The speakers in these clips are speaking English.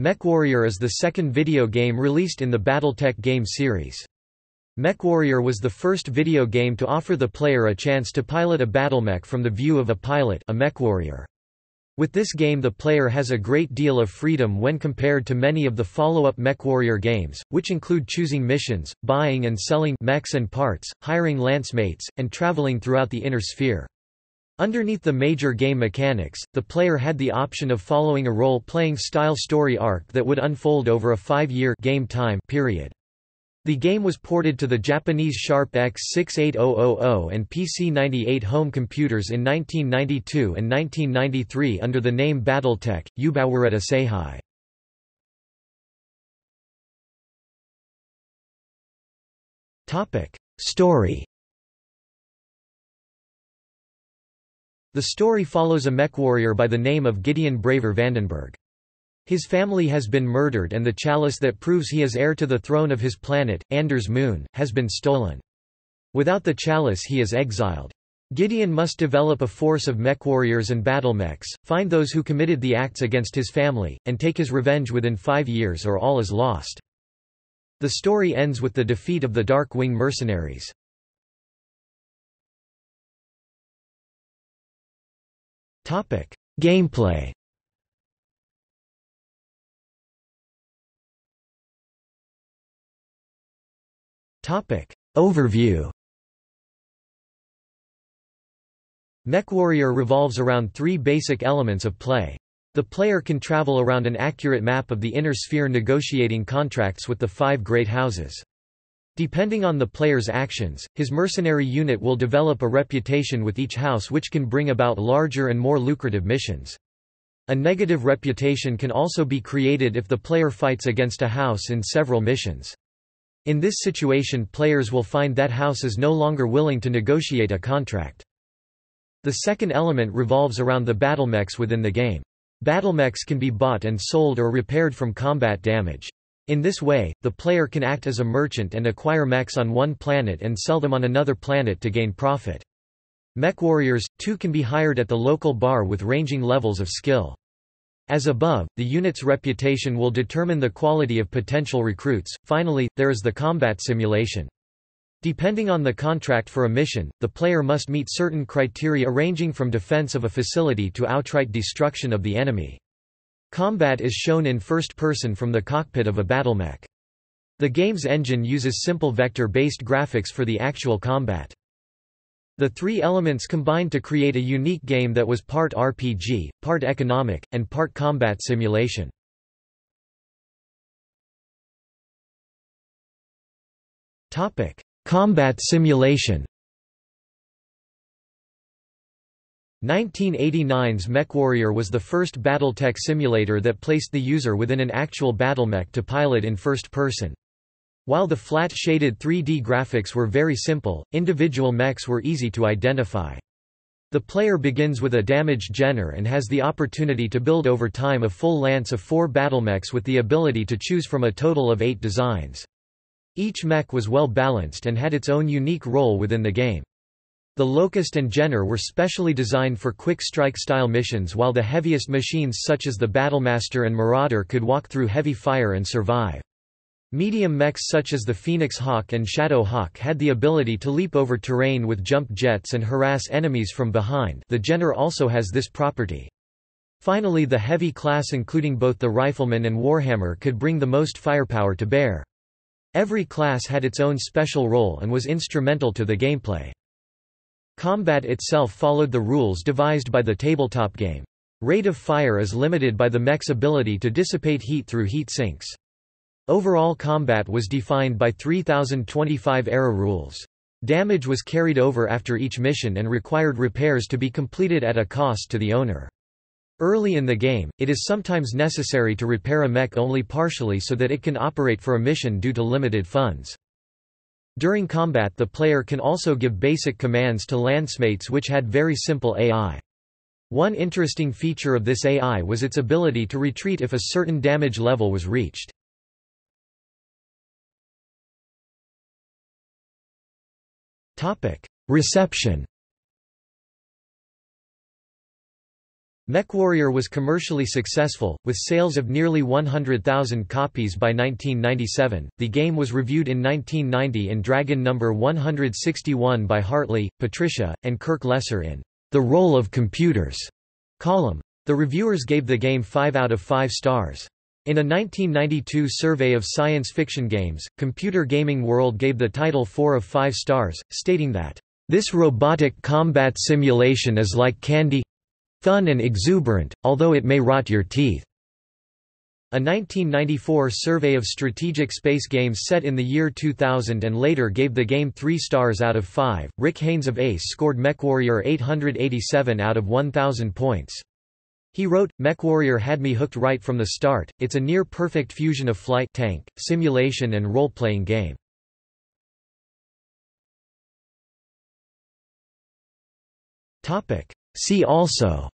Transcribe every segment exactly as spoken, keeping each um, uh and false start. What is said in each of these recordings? MechWarrior is the second video game released in the BattleTech game series. MechWarrior was the first video game to offer the player a chance to pilot a battlemech from the view of a pilot, a MechWarrior. With this game the player has a great deal of freedom when compared to many of the follow-up MechWarrior games, which include choosing missions, buying and selling mechs and parts, hiring lancemates, and traveling throughout the Inner Sphere. Underneath the major game mechanics, the player had the option of following a role-playing style story arc that would unfold over a five-year game time period. The game was ported to the Japanese Sharp X six eight thousand and P C ninety-eight home computers in nineteen ninety-two and nineteen ninety-three under the name BattleTech, Ubawareta Seihai. Topic: Story. The story follows a MechWarrior by the name of Gideon Braver Vandenberg. His family has been murdered and the chalice that proves he is heir to the throne of his planet, Anders Moon, has been stolen. Without the chalice he is exiled. Gideon must develop a force of MechWarriors and battlemechs, find those who committed the acts against his family, and take his revenge within five years or all is lost. The story ends with the defeat of the Dark Wing mercenaries. Gameplay. Topic: Overview. MechWarrior revolves around three basic elements of play. The player can travel around an accurate map of the Inner Sphere negotiating contracts with the Five Great Houses. Depending on the player's actions, his mercenary unit will develop a reputation with each house which can bring about larger and more lucrative missions. A negative reputation can also be created if the player fights against a house in several missions. In this situation, players will find that house is no longer willing to negotiate a contract. The second element revolves around the battlemechs within the game. Battlemechs can be bought and sold or repaired from combat damage. In this way, the player can act as a merchant and acquire mechs on one planet and sell them on another planet to gain profit. MechWarriors, too, can be hired at the local bar with ranging levels of skill. As above, the unit's reputation will determine the quality of potential recruits. Finally, there is the combat simulation. Depending on the contract for a mission, the player must meet certain criteria ranging from defense of a facility to outright destruction of the enemy. Combat is shown in first person from the cockpit of a battlemech. The game's engine uses simple vector-based graphics for the actual combat. The three elements combined to create a unique game that was part R P G, part economic, and part combat simulation. Topic: Combat simulation. nineteen eighty-nine's MechWarrior was the first BattleTech simulator that placed the user within an actual battlemech to pilot in first person. While the flat-shaded three D graphics were very simple, individual mechs were easy to identify. The player begins with a damaged Jenner and has the opportunity to build over time a full lance of four battlemechs with the ability to choose from a total of eight designs. Each mech was well-balanced and had its own unique role within the game. The Locust and Jenner were specially designed for quick-strike-style missions, while the heaviest machines such as the Battlemaster and Marauder could walk through heavy fire and survive. Medium mechs such as the Phoenix Hawk and Shadow Hawk had the ability to leap over terrain with jump jets and harass enemies from behind. The Jenner also has this property. Finally, the heavy class including both the Rifleman and Warhammer could bring the most firepower to bear. Every class had its own special role and was instrumental to the gameplay. Combat itself followed the rules devised by the tabletop game. Rate of fire is limited by the mech's ability to dissipate heat through heat sinks. Overall combat was defined by three thousand twenty-five era rules. Damage was carried over after each mission and required repairs to be completed at a cost to the owner. Early in the game, it is sometimes necessary to repair a mech only partially so that it can operate for a mission due to limited funds. During combat, the player can also give basic commands to lancemates which had very simple A I. One interesting feature of this A I was its ability to retreat if a certain damage level was reached. Reception. MechWarrior was commercially successful, with sales of nearly one hundred thousand copies by nineteen ninety-seven. The game was reviewed in nineteen ninety in Dragon number one sixty-one by Hartley, Patricia, and Kirk Lesser in The Role of Computers column. The reviewers gave the game five out of five stars. In a nineteen ninety-two survey of science fiction games, Computer Gaming World gave the title four of five stars, stating that, "This robotic combat simulation is like candy. Fun and exuberant, although it may rot your teeth." A nineteen ninety-four survey of strategic space games set in the year two thousand and later gave the game three stars out of five. Rick Haines of Ace scored MechWarrior eight hundred eighty-seven out of one thousand points. He wrote, "MechWarrior had me hooked right from the start. It's a near-perfect fusion of flight, tank, simulation and role-playing game." Topic: See also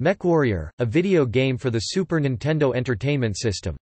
MechWarrior, a video game for the Super Nintendo Entertainment System.